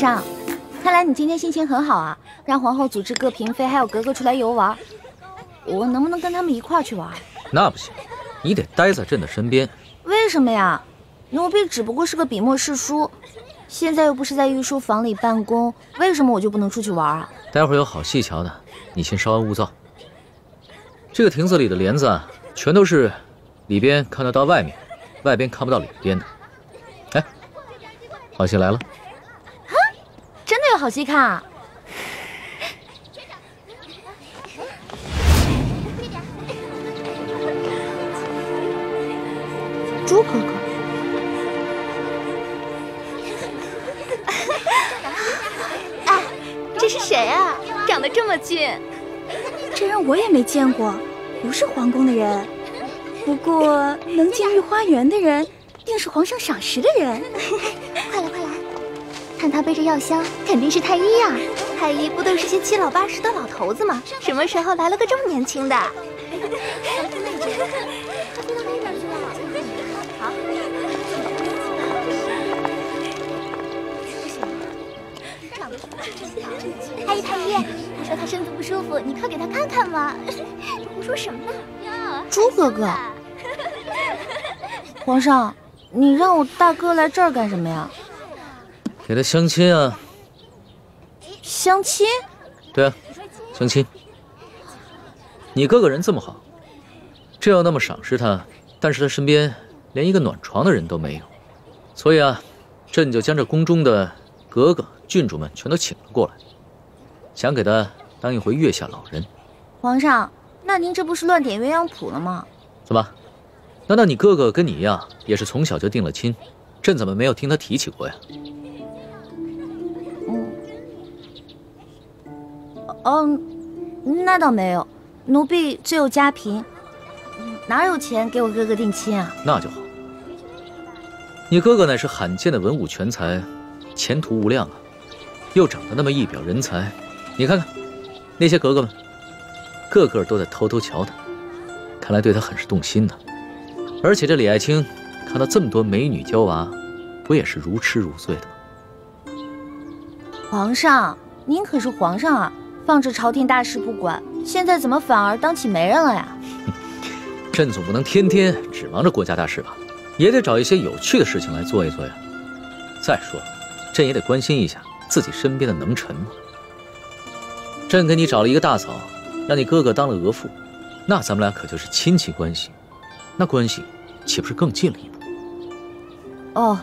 皇上，看来你今天心情很好啊，让皇后组织各嫔妃还有格格出来游玩。我能不能跟他们一块儿去玩？那不行，你得待在朕的身边。为什么呀？奴婢只不过是个笔墨侍书，现在又不是在御书房里办公，为什么我就不能出去玩啊？待会儿有好戏瞧呢，你先稍安勿躁。这个亭子里的帘子啊，全都是里边看得到外面，外边看不到里边的。 好戏来了！啊，真的有好戏看啊！朱哥哥，哎，这是谁啊？长得这么俊，这人我也没见过，不是皇宫的人。不过能进御花园的人，定是皇上赏识的人。 看他背着药箱，肯定是太医呀、啊。太医不都是些七老八十的老头子吗？什么时候来了个这么年轻的？好，太医，太医，他说他身子不舒服，你快给他看看嘛。胡说什么呢？朱哥哥，皇上，你让我大哥来这儿干什么呀？ 给他相亲啊！相亲？对啊，相亲。你哥哥人这么好，这要那么赏识他，但是他身边连一个暖床的人都没有，所以啊，朕就将这宫中的格格郡主们全都请了过来，想给他当一回月下老人。皇上，那您这不是乱点鸳鸯谱了吗？怎么？难道你哥哥跟你一样，也是从小就定了亲？朕怎么没有听他提起过呀？ 哦，那倒没有，奴婢最有家贫，哪有钱给我哥哥定亲啊？那就好，你哥哥乃是罕见的文武全才，前途无量啊，又长得那么一表人才，你看看那些格格们，个个都在偷偷瞧他，看来对他很是动心呢、啊。而且这李爱卿看到这么多美女娇娃，不也是如痴如醉的吗？皇上，您可是皇上啊！ 放着朝廷大事不管，现在怎么反而当起媒人了呀？朕总不能天天只忙着国家大事吧，也得找一些有趣的事情来做一做呀。再说了，朕也得关心一下自己身边的能臣嘛。朕给你找了一个大嫂，让你哥哥当了额驸，那咱们俩可就是亲戚关系，那关系岂不是更近了一步？哦。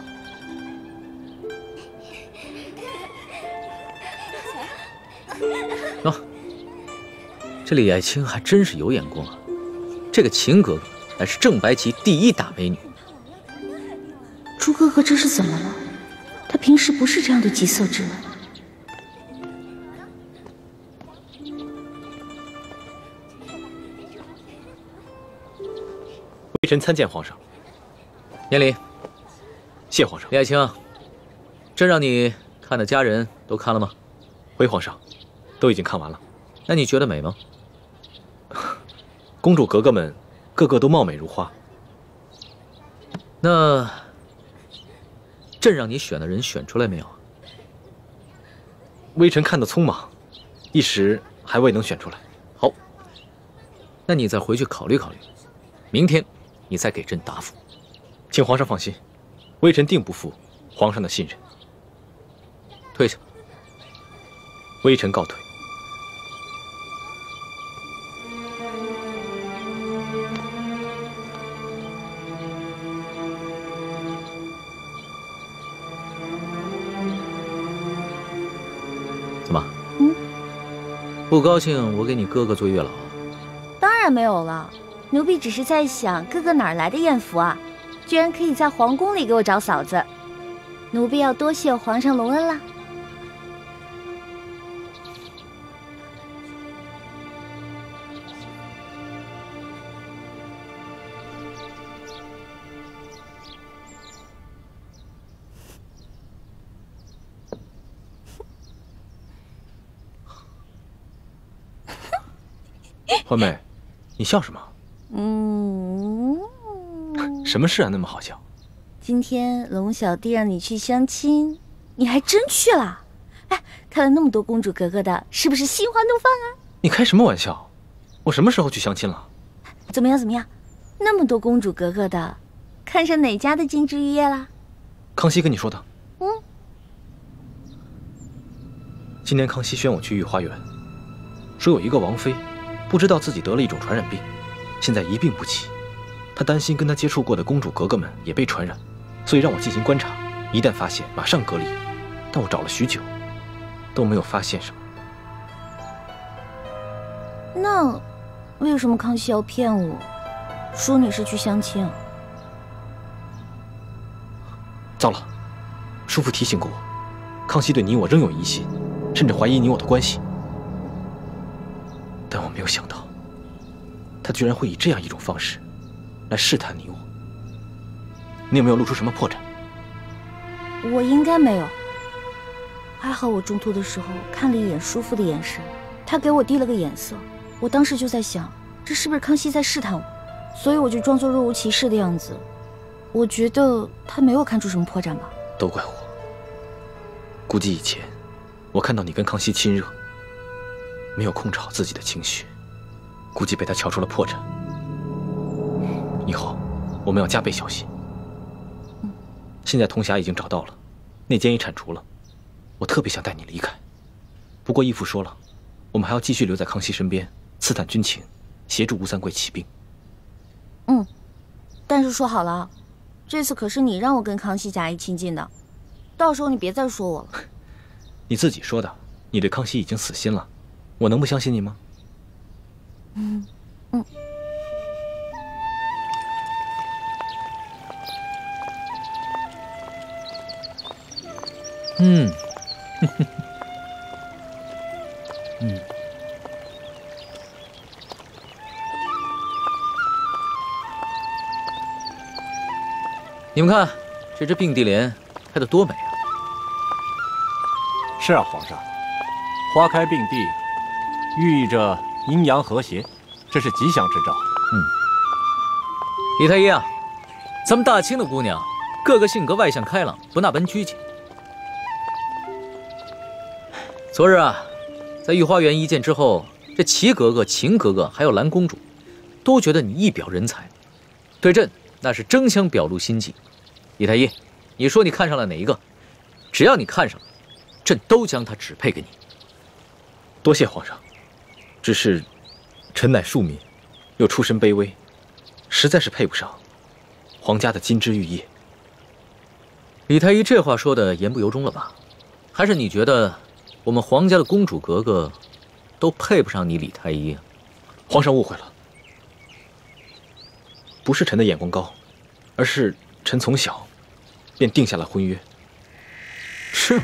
喏、哦，这李爱卿还真是有眼光啊！这个秦格格乃是正白旗第一大美女。朱哥哥这是怎么了？他平时不是这样的急色之人。微臣参见皇上。严礼，谢皇上。李爱卿，朕让你看的家人都看了吗？回皇上。 都已经看完了，那你觉得美吗？公主格格们个个都貌美如花。那朕让你选的人选出来没有？微臣看得匆忙，一时还未能选出来。好，那你再回去考虑考虑，明天你再给朕答复。请皇上放心，微臣定不负皇上的信任。退下。微臣告退。 怎么？嗯，不高兴？我给你哥哥做月老？当然没有了，奴婢只是在想，哥哥哪来的艳福啊，居然可以在皇宫里给我找嫂子，奴婢要多谢皇上隆恩了。欢妹，你笑什么？什么事啊？那么好笑？今天龙小弟让你去相亲，你还真去了？哎，看了那么多公主格格的，是不是心花怒放啊？你开什么玩笑？我什么时候去相亲了？怎么样？怎么样？那么多公主格格的，看上哪家的金枝玉叶了？康熙跟你说的。嗯。今年康熙宣我去御花园，说有一个王妃，不知道自己得了一种传染病，现在一病不起。他担心跟他接触过的公主格格们也被传染，所以让我进行观察，一旦发现马上隔离。但我找了许久，都没有发现什么。那为什么康熙要骗我，说你是去相亲啊？糟了，叔父提醒过我，康熙对你我仍有疑心，甚至怀疑你我的关系。但我没有想到，他居然会以这样一种方式来试探你我。你有没有露出什么破绽？我应该没有。还好我中途的时候看了一眼叔父的眼神，他给我递了个眼色，我当时就在想，这是不是康熙在试探我？所以我就装作若无其事的样子。我觉得他没有看出什么破绽吧。都怪我，估计以前我看到你跟康熙亲热，没有控制好自己的情绪，估计被他瞧出了破绽。以后我们要加倍小心。现在铜匣已经找到了，内奸也铲除了。我特别想带你离开，不过义父说了，我们还要继续留在康熙身边，刺探军情，协助吴三桂起兵。嗯，但是说好了，这次可是你让我跟康熙假意亲近的，到时候你别再说我了。你自己说的，你对康熙已经死心了，我能不相信你吗？嗯嗯。嗯，呵呵，嗯，你们看这只并蒂莲开得多美啊！是啊，皇上，花开并蒂，寓意着阴阳和谐，这是吉祥之兆。嗯，李太医啊，咱们大清的姑娘个个性格外向开朗，不那般拘谨。昨日啊，在御花园一见之后，这齐格格、秦格格还有蓝公主，都觉得你一表人才，对朕那是争相表露心迹。李太医，你说你看上了哪一个？只要你看上了，朕都将她指配给你。多谢皇上，只是臣乃庶民，又出身卑微，实在是配不上皇家的金枝玉叶。李太医这话说的言不由衷了吧？还是你觉得？我们皇家的公主格格，都配不上你李太医啊！皇上误会了，不是臣的眼光高，而是臣从小便定下了婚约。是吗？